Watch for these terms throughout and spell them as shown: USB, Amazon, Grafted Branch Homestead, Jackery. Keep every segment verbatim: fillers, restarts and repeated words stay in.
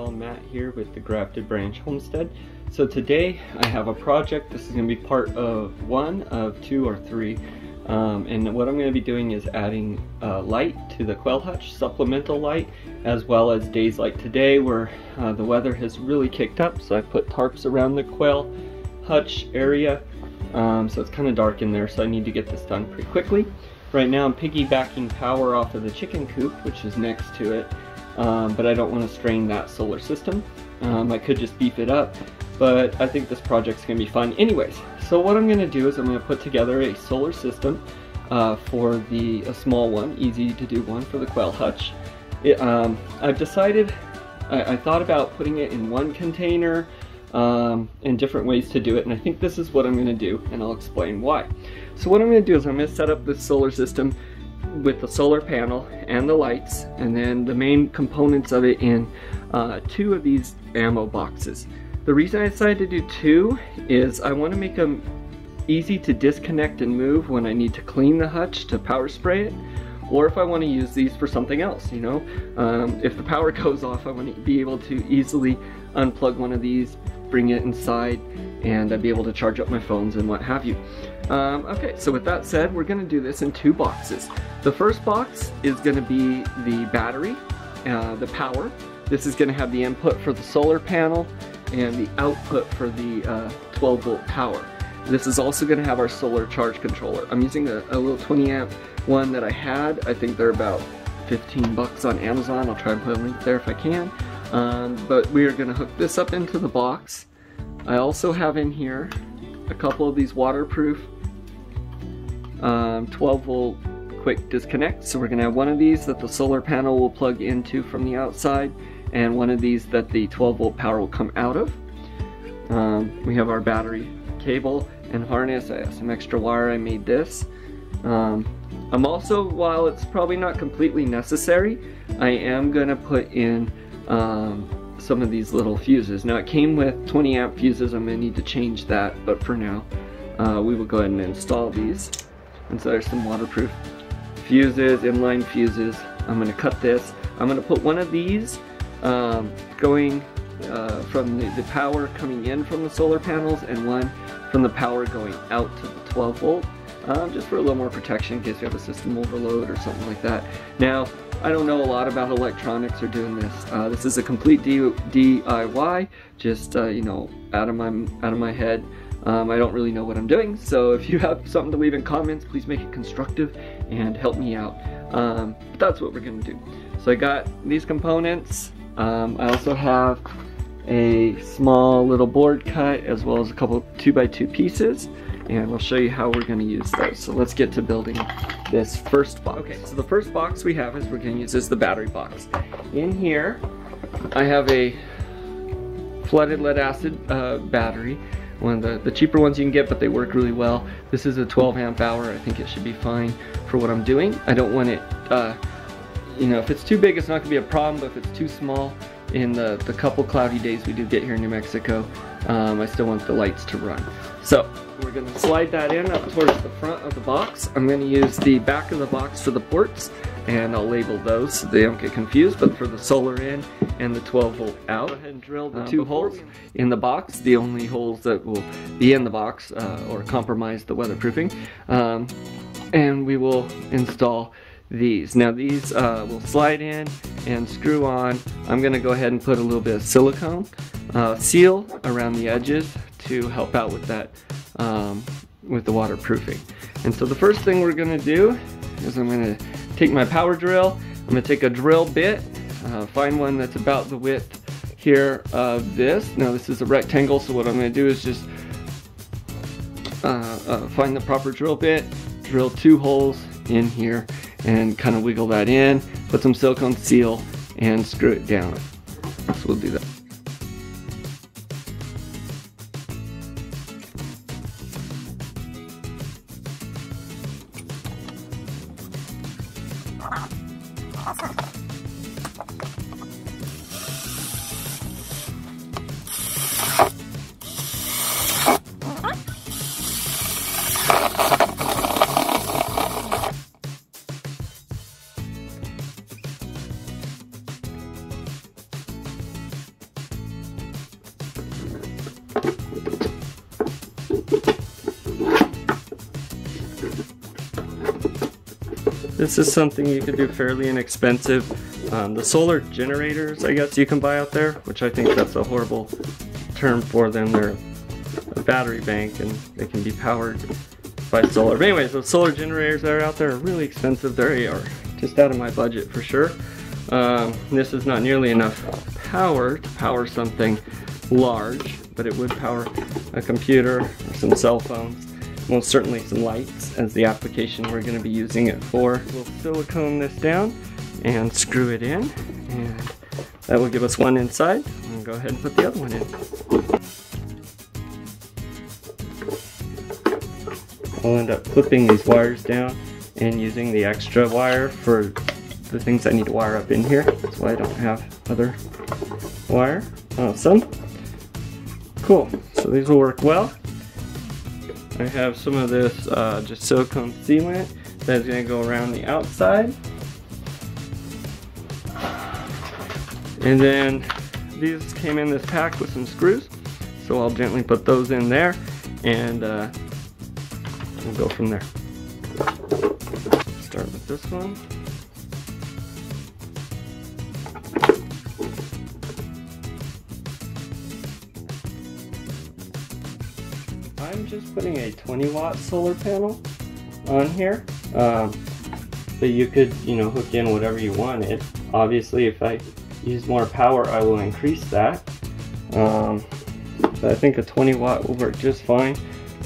L. Matt here with the Grafted Branch Homestead. So today I have a project. This is going to be part of one of two or three. Um, and what I'm going to be doing is adding uh, light to the quail hutch, supplemental light, as well as days like today where uh, the weather has really kicked up. So I put tarps around the quail hutch area. Um, so it's kind of dark in there, so I need to get this done pretty quickly. Right now I'm piggybacking power off of the chicken coop, which is next to it. Um, but I don't want to strain that solar system. Um, I could just beef it up, but I think this project's going to be fun anyways. So what I'm going to do is I'm going to put together a solar system uh, for the a small one, easy to do one for the quail hutch. It, um, I've decided, I, I thought about putting it in one container um, and different ways to do it, and I think this is what I'm going to do, and I'll explain why. So what I'm going to do is I'm going to set up this solar system with the solar panel and the lights, and then the main components of it in uh, two of these ammo boxes. The reason I decided to do two is I want to make them easy to disconnect and move when I need to clean the hutch to power spray it, or if I want to use these for something else, you know. Um, if the power goes off, I want to be able to easily unplug one of these, bring it inside, and I'd be able to charge up my phones and what have you. Um, okay, so with that said, we're going to do this in two boxes. The first box is going to be the battery, uh, the power. This is going to have the input for the solar panel and the output for the uh, twelve volt power. This is also going to have our solar charge controller. I'm using a, a little twenty amp one that I had. I think they're about fifteen bucks on Amazon. I'll try and put a link there if I can. Um, but we are going to hook this up into the box. I also have in here a couple of these waterproof um, twelve volt quick disconnects. So we're going to have one of these that the solar panel will plug into from the outside, and one of these that the twelve volt power will come out of. Um, we have our battery cable and harness. I have some extra wire. I made this. Um, I'm also, while it's probably not completely necessary, I am going to put in um, some of these little fuses. Now it came with twenty amp fuses. I'm going to need to change that, but for now uh, we will go ahead and install these. And so there's some waterproof fuses, inline fuses. I'm going to cut this. I'm going to put one of these Um, going uh, from the, the power coming in from the solar panels, and one from the power going out to the twelve volt, um, just for a little more protection in case we have a system overload or something like that. Now, I don't know a lot about electronics or doing this. Uh, this is a complete D I Y, just uh, you know, out of my out of my head. Um, I don't really know what I'm doing, so if you have something to leave in comments, please make it constructive and help me out. Um, but that's what we're going to do. So I got these components. Um, I also have a small little board cut, as well as a couple two by two pieces, and we'll show you how we're going to use those. So let's get to building this first box. Okay, so the first box we have is we're going to use is the battery box. In here, I have a flooded lead acid uh, battery, one of the, the cheaper ones you can get, but they work really well. This is a twelve amp hour. I think it should be fine for what I'm doing. I don't want it... Uh, You know, if it's too big, it's not going to be a problem, but if it's too small, in the, the couple cloudy days we do get here in New Mexico, um, I still want the lights to run. So we're going to slide that in up towards the front of the box. I'm going to use the back of the box for the ports, and I'll label those so they don't get confused, but for the solar in and the twelve volt out. Go ahead and drill the uh, two holes in the box, the only holes that will be in the box uh, or compromise the weatherproofing, um, and we will install these. Now these uh, will slide in and screw on. I'm going to go ahead and put a little bit of silicone uh, seal around the edges to help out with that, um, with the waterproofing. And so the first thing we're going to do is I'm going to take my power drill. I'm going to take a drill bit, uh, find one that's about the width here of this. Now this is a rectangle, so what I'm going to do is just uh, uh, find the proper drill bit, drill two holes in here, and kind of wiggle that in, put some silicone seal, and screw it down. So we'll do that. This is something you can do fairly inexpensive. Um, the solar generators, I guess you can buy out there, which I think that's a horrible term for them. They're a battery bank and they can be powered by solar. But anyways, the solar generators that are out there are really expensive. They are just out of my budget for sure. Um, this is not nearly enough power to power something large, but it would power a computer, or some cell phones, most certainly some lights, as the application we're going to be using it for. We'll silicone this down and screw it in, and that will give us one inside. And go ahead and put the other one in. I'll end up clipping these wires down and using the extra wire for the things I need to wire up in here. That's why I don't have other wire. Awesome. Cool. So these will work well. I have some of this uh, just silicone sealant that's going to go around the outside. And then these came in this pack with some screws. So I'll gently put those in there and uh, we'll go from there. Start with this one. I'm just putting a twenty watt solar panel on here, um, but you could, you know, hook in whatever you wanted. Obviously, if I use more power, I will increase that. Um, but I think a twenty watt will work just fine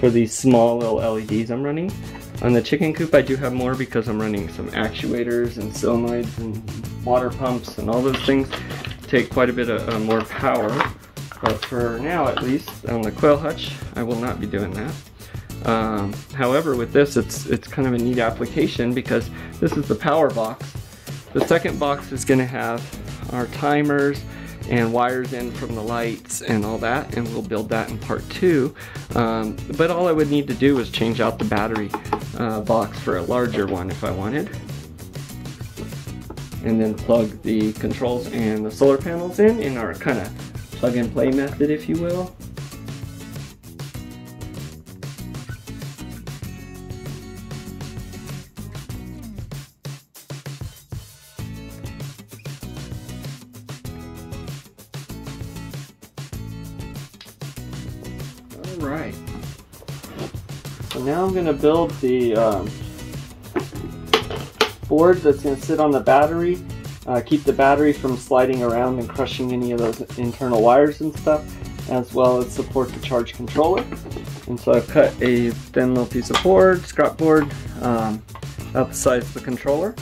for these small little L E Ds I'm running. On the chicken coop, I do have more because I'm running some actuators and solenoids and water pumps and all those things take quite a bit of uh, more power. But for now, at least, on the quail hutch, I will not be doing that. Um, however, with this, it's it's kind of a neat application because this is the power box. The second box is going to have our timers and wires in from the lights and all that, and we'll build that in part two. Um, but all I would need to do was change out the battery uh, box for a larger one if I wanted. And then plug the controls and the solar panels in in our kind of plug and play method, if you will. All right. So now I'm going to build the um, board that's going to sit on the battery. Uh, keep the battery from sliding around and crushing any of those internal wires and stuff, as well as support the charge controller. And so I've cut a thin little piece of board, scrap board, um, up the size of the controller.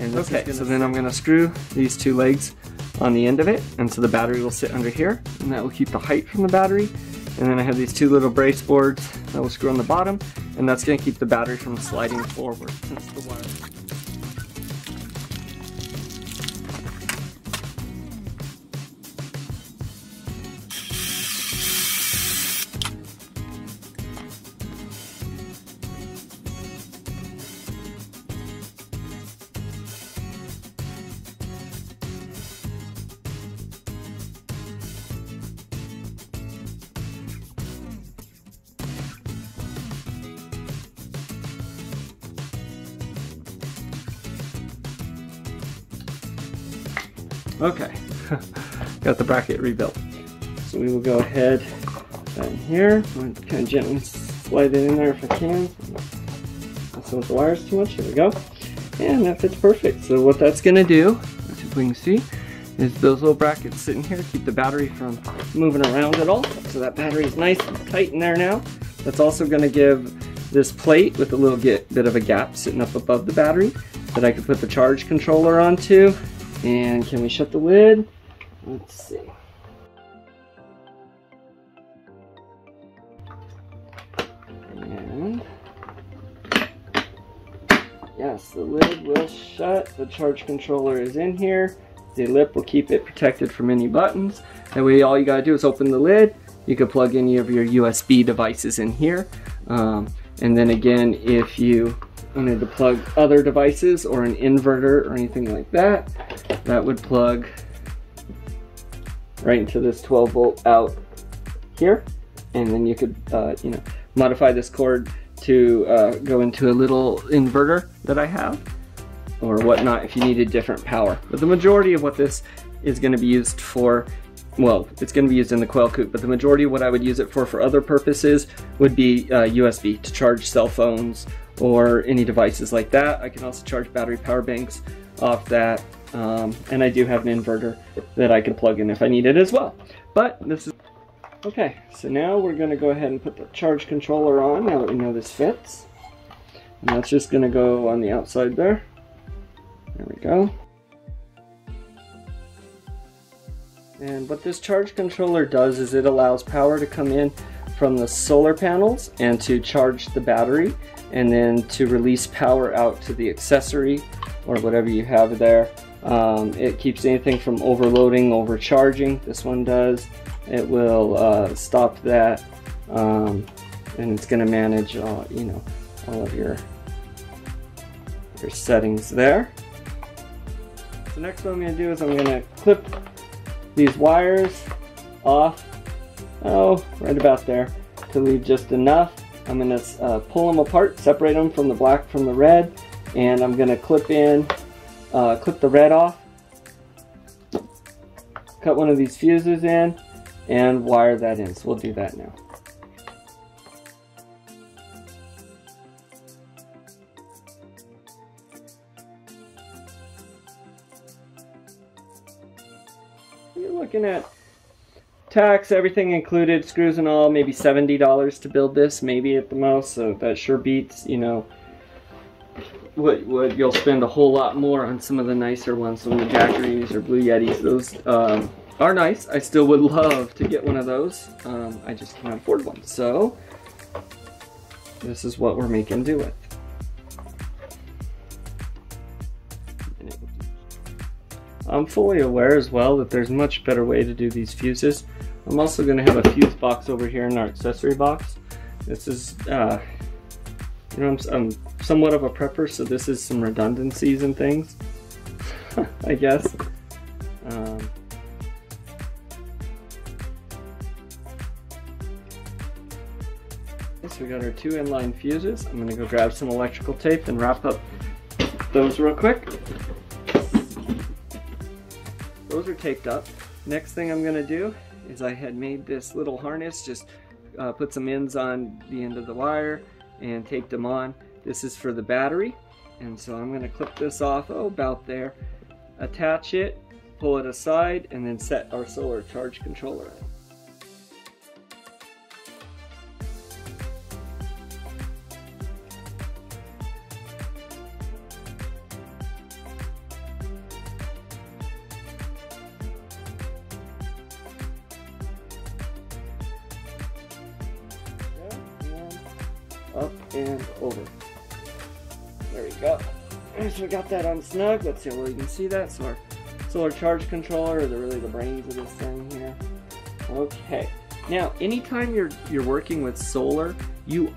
And okay, so then I'm going to screw these two legs on the end of it, and so the battery will sit under here, and that will keep the height from the battery. And then I have these two little brace boards that will screw on the bottom, and that's going to keep the battery from sliding forward. That's the wire. Okay, got the bracket rebuilt. So we will go ahead down here. I'm going to kind of gently slide it in there if I can. I don't want the wires too much. Here we go. And that fits perfect. So what that's going to do, as we can see, is those little brackets sitting here keep the battery from moving around at all. So that battery is nice and tight in there now. That's also going to give this plate with a little get, bit of a gap sitting up above the battery that I could put the charge controller onto. And can we shut the lid? Let's see. And yes, the lid will shut. The charge controller is in here. The lip will keep it protected from any buttons. That way all you gotta do is open the lid. You could plug any of your U S B devices in here. Um, and then again, if you wanted to plug other devices or an inverter or anything like that, that would plug right into this twelve volt out here, and then you could uh, you know, modify this cord to uh, go into a little inverter that I have, or whatnot if you needed different power. But the majority of what this is going to be used for, well, it's going to be used in the quail coop, but the majority of what I would use it for for other purposes would be uh, U S B to charge cell phones or any devices like that. I can also charge battery power banks off that, um, and I do have an inverter that I can plug in if I need it as well. But this is okay. So now we're going to go ahead and put the charge controller on now that we know this fits, and that's just going to go on the outside there. There we go. And what this charge controller does is it allows power to come in from the solar panels and to charge the battery, and then to release power out to the accessory or whatever you have there. Um, it keeps anything from overloading, overcharging. This one does. It will uh, stop that, um, and it's going to manage uh, you know, all of your your settings there. So next what I'm going to do is I'm going to clip these wires off, oh, right about there, to leave just enough. I'm going to uh, pull them apart, separate them from the black from the red, and I'm going to clip in, uh, clip the red off, cut one of these fuses in, and wire that in. So we'll do that now. You're looking at tax, everything included, screws and all, maybe seventy dollars to build this, maybe at the most. So that sure beats, you know, what, what you'll spend a whole lot more on some of the nicer ones, some of the Jackeries or Blue Yetis. Those um, are nice. I still would love to get one of those. Um, I just can't afford one. So this is what we're making do with. I'm fully aware as well that there's a much better way to do these fuses. I'm also going to have a fuse box over here in our accessory box. This is, uh, you know, I'm, I'm somewhat of a prepper, so this is some redundancies and things, I guess. Um, so we got our two inline fuses. I'm going to go grab some electrical tape and wrap up those real quick. Those are taped up. Next thing I'm going to do is I had made this little harness, just uh, put some ends on the end of the wire and taped them on. This is for the battery, and so I'm going to clip this off, oh, about there, attach it, pull it aside, and then set our solar charge controller. Up and over. There we go. So we got that on snug. Let's see where you can see that. So our solar charge controller, they're really the brains of this thing here. Okay. Now, anytime you're you're working with solar, you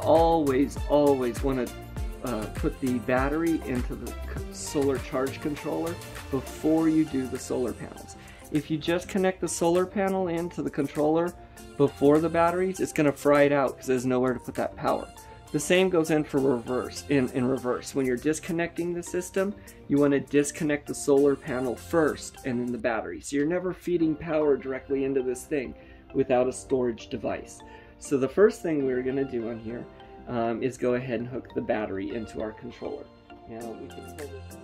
always, always want to uh, put the battery into the solar charge controller before you do the solar panels. If you just connect the solar panel into the controller before the batteries, it's going to fry it out because there's nowhere to put that power. The same goes in for reverse. In, in reverse, when you're disconnecting the system, you want to disconnect the solar panel first and then the battery. So you're never feeding power directly into this thing without a storage device. So the first thing we're going to do on here um, is go ahead and hook the battery into our controller. Now we can pull this up.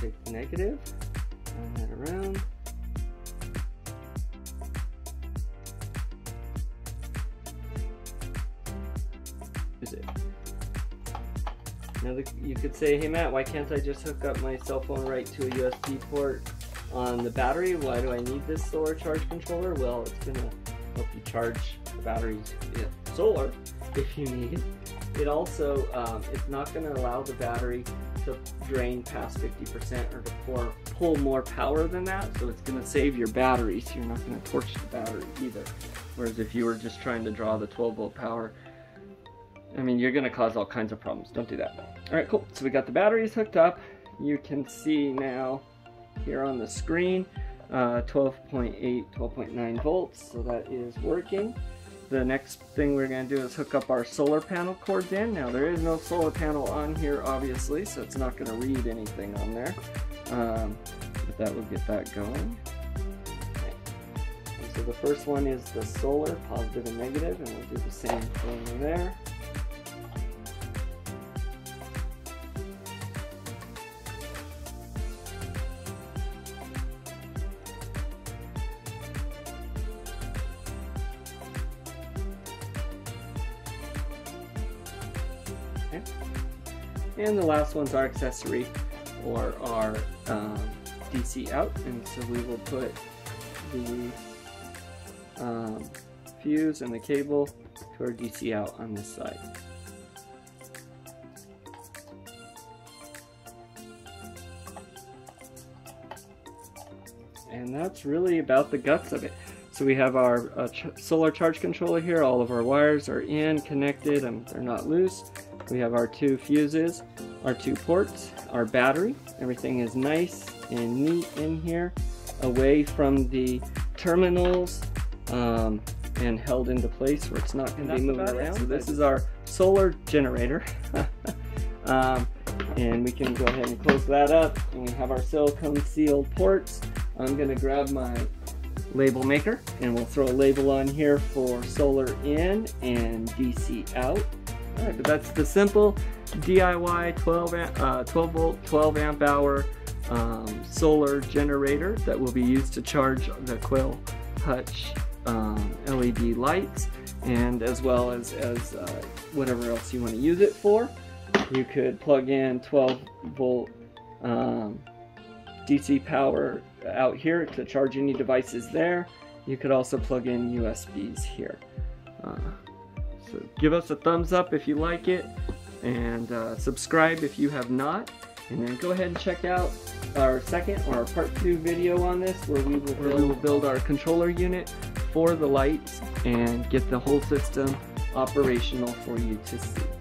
Take the negative, turn that around. Is it? Now the, you could say, hey Matt, why can't I just hook up my cell phone right to a U S B port on the battery? Why do I need this solar charge controller? Well, it's going to help you charge the batteries with solar if you need. It also, um, it's not going to allow the battery to drain past fifty percent or to pour, pull more power than that, so it's going to save your battery, so you're not going to torch the battery either. Whereas if you were just trying to draw the twelve volt power, I mean, you're going to cause all kinds of problems. Don't do that. Alright, cool. So we got the batteries hooked up. You can see now here on the screen uh, twelve point eight, twelve point nine volts, so that is working. The next thing we're going to do is hook up our solar panel cords in. Now there is no solar panel on here obviously, so it's not going to read anything on there, um, but that will get that going. Okay. So the first one is the solar, positive and negative, and we'll do the same thing there. Okay. And the last one's our accessory, or our um, D C out, and so we will put the um, fuse and the cable to our D C out on this side. And that's really about the guts of it. So we have our uh, ch solar charge controller here. All of our wires are in, connected, and they're not loose. We have our two fuses, our two ports, our battery. Everything is nice and neat in here, away from the terminals um, and held into place where it's not going to be moving around. So this is our solar generator. um, and we can go ahead and close that up. And we have our silicone sealed ports. I'm going to grab my label maker and we'll throw a label on here for solar in and D C out. All right, but that's the simple D I Y twelve volt, twelve amp hour um, solar generator that will be used to charge the Quail Hutch um, L E D lights, and as well as, as uh, whatever else you want to use it for. You could plug in twelve volt um, D C power out here to charge any devices there. You could also plug in U S Bs here. Uh, So give us a thumbs up if you like it, and uh, subscribe if you have not, and then go ahead and check out our second or our part two video on this, where we will build, we will build our controller unit for the lights and get the whole system operational for you to see.